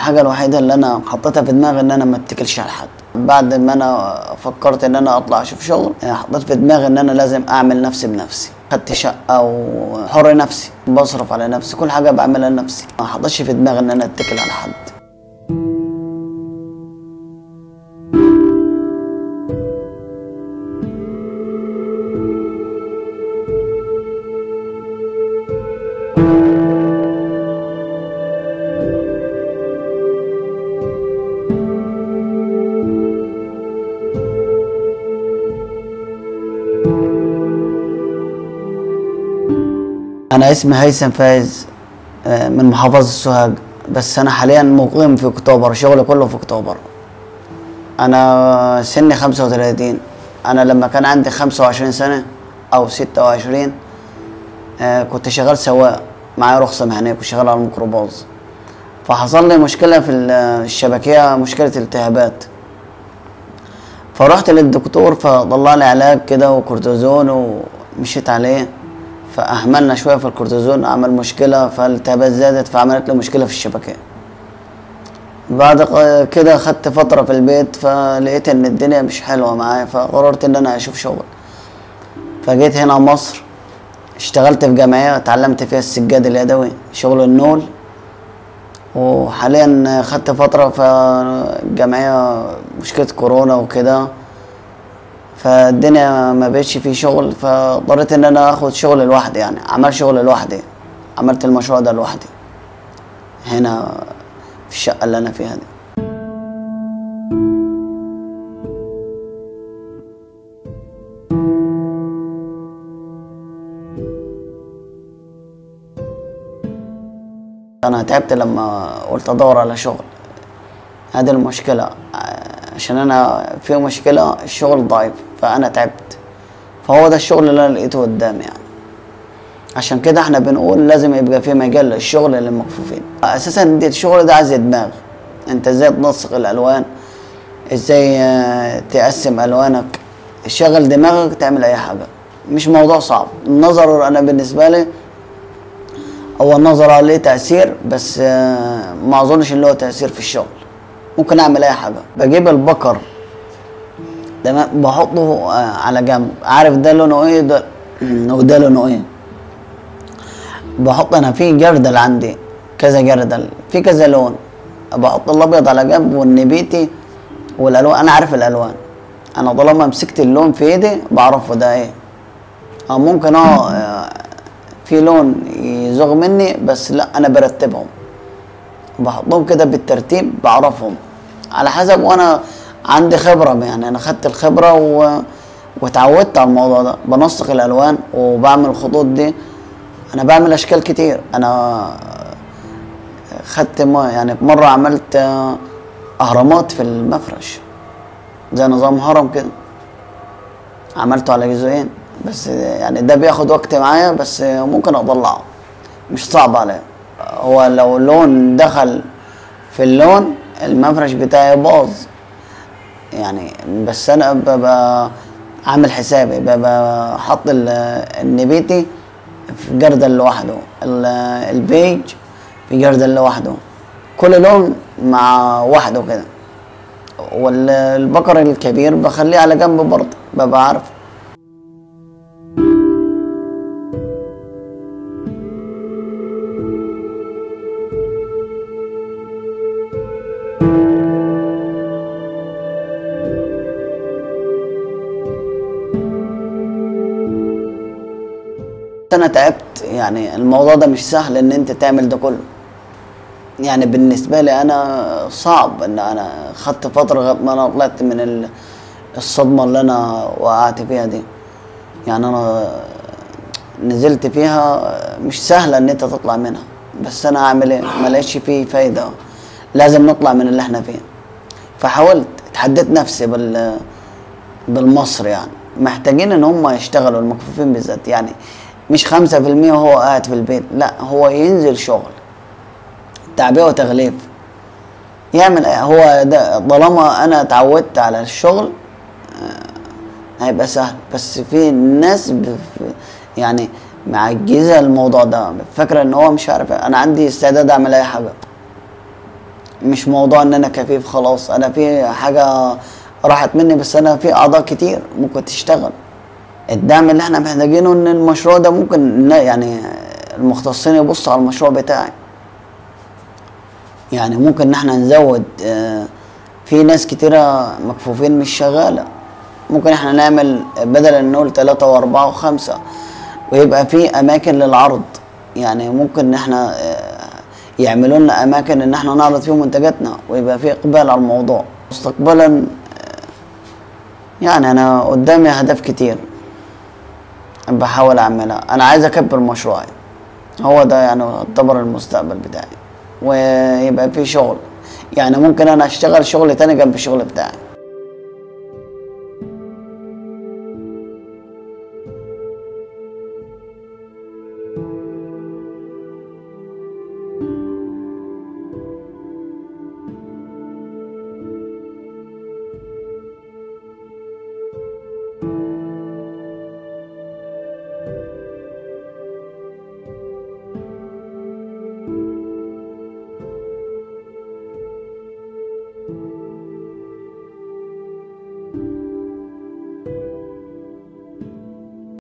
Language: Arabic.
الحاجه الوحيده اللي انا حطيتها في دماغي ان انا ما اتكلش على حد. بعد ما انا فكرت ان انا اطلع اشوف شغل، حطيت في دماغي ان انا لازم اعمل نفسي بنفسي. خدت شقه وحر نفسي، بصرف على نفسي، كل حاجه بعملها لنفسي. ما حطيتش في دماغي ان انا اتكل على حد. أنا اسمي هيثم فايز من محافظة سوهاج، بس أنا حاليا مقيم في أكتوبر، شغلي كله في أكتوبر. أنا سني 35. أنا لما كان عندي 25 سنة أو 26 كنت شغال سواق، معايا رخصة مهنية، كنت شغال على الميكروباص. فحصل لي مشكلة في الشبكية، مشكلة التهابات، فرحت للدكتور فطلع لي علاج كده وكورتيزون ومشيت عليه. فأهملنا شوية في الكورتيزون، عمل مشكلة، فالالتهابات زادت، فعملت لي مشكلة في الشبكية. بعد كده خدت فترة في البيت، فلقيت إن الدنيا مش حلوة معايا، فقررت إن أنا أشوف شغل. فجيت هنا مصر، اشتغلت في جمعية اتعلمت فيها السجاد اليدوي، شغل النول. وحاليا خدت فترة في الجمعية مشكلة كورونا وكده، فالدنيا ما بقتش في شغل، فاضطريت ان انا اخد شغل لوحدي. يعني عملت شغل لوحدي، عملت المشروع ده لوحدي هنا في الشقة اللي انا فيها دي. انا تعبت لما قلت ادور على شغل، هذه المشكلة، عشان انا في مشكله الشغل ضعيف، فانا تعبت، فهو ده الشغل اللي انا لقيته قدامي. يعني عشان كده احنا بنقول لازم يبقى في مجال للشغل للمكفوفين. اساسا الشغل ده عايز دماغ، انت ازاي تنسق الالوان، ازاي تقسم الوانك، شغل دماغك تعمل اي حاجه، مش موضوع صعب. النظر انا بالنسبه لي هو النظر عليه تاثير، بس ما اظنش ان له تاثير في الشغل. ممكن اعمل اي حاجه. بجيب البكر تمام، بحطه على جنب، عارف ده لونه ايه وده لونه ايه. بحط انا في جردل عندي كذا جردل في كذا لون، بحط الابيض على جنب والنبيتي والالوان. انا عارف الالوان، انا طالما مسكت اللون في ايدي بعرفه ده ايه. او ممكن في لون يزوغ مني، بس لا انا برتبهم، بحطهم كده بالترتيب بعرفهم على حسب. وانا عندي خبره، يعني انا خدت الخبره واتعودت على الموضوع ده. بنسق الالوان وبعمل الخطوط دي، انا بعمل اشكال كتير. انا خدت يعني مره عملت اهرامات في المفرش، زي نظام هرم كده، عملته على جزئين بس. يعني ده بياخد وقت معايا، بس ممكن اطلعه، مش صعب عليا. هو لو لون دخل في اللون المفرش بتاعي باظ يعني، بس انا ببقى عامل حسابي، ببقى حاط النبيتي في جردل لوحده، البيج في جردل لوحده، كل لون مع وحده كده. والبقر الكبير بخليه على جنب برضه، ببقى عارف. أنا تعبت، يعني الموضوع ده مش سهل إن أنت تعمل ده كله. يعني بالنسبة لي أنا صعب، إن أنا خدت فترة ما أنا طلعت من الصدمة اللي أنا وقعت فيها دي. يعني أنا نزلت فيها، مش سهلة إن أنت تطلع منها، بس أنا أعمل إيه؟ ما لقيتش فيه فايدة، لازم نطلع من اللي إحنا فيه. فحاولت، اتحديت نفسي بالمصر. يعني محتاجين إن هم يشتغلوا المكفوفين بالذات، يعني مش 5% وهو قاعد في البيت، لا هو ينزل شغل تعبئة وتغليف، يعمل هو ده. طالما انا اتعودت على الشغل هيبقى سهل. بس في ناس يعني معجزة الموضوع ده، فاكرة ان هو مش عارف. انا عندي استعداد اعمل اي حاجة، مش موضوع ان انا كفيف خلاص، انا في حاجه راحت مني، بس انا في اعضاء كتير ممكن تشتغل. الدعم اللي احنا محتاجينه ان المشروع ده ممكن يعني المختصين يبصوا على المشروع بتاعي، يعني ممكن ان احنا نزود، في ناس كتيره مكفوفين مش شغاله، ممكن احنا نعمل بدل ان نقول 3 و4 و5 ويبقى في اماكن للعرض، يعني ممكن ان احنا يعملوا لنا اماكن ان احنا نعرض فيهم منتجاتنا ويبقى في اقبال على الموضوع. مستقبلا يعني انا قدامي اهداف كتير بحاول اعملها، انا عايز اكبر مشروعي، هو ده يعني يعتبر المستقبل بتاعي، ويبقى في شغل، يعني ممكن انا اشتغل شغل تاني جنب الشغل بتاعي.